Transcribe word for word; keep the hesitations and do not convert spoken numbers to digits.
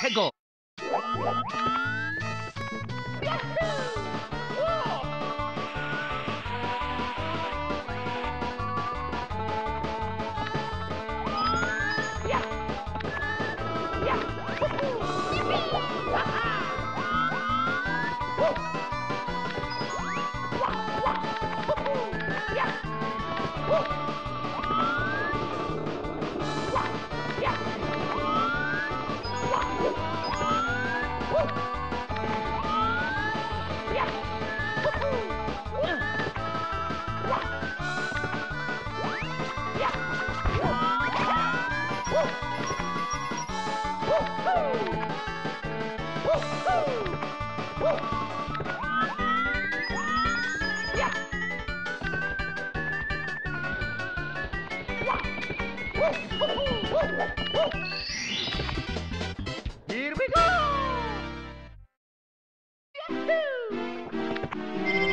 pickle. Here we go! Yahoo!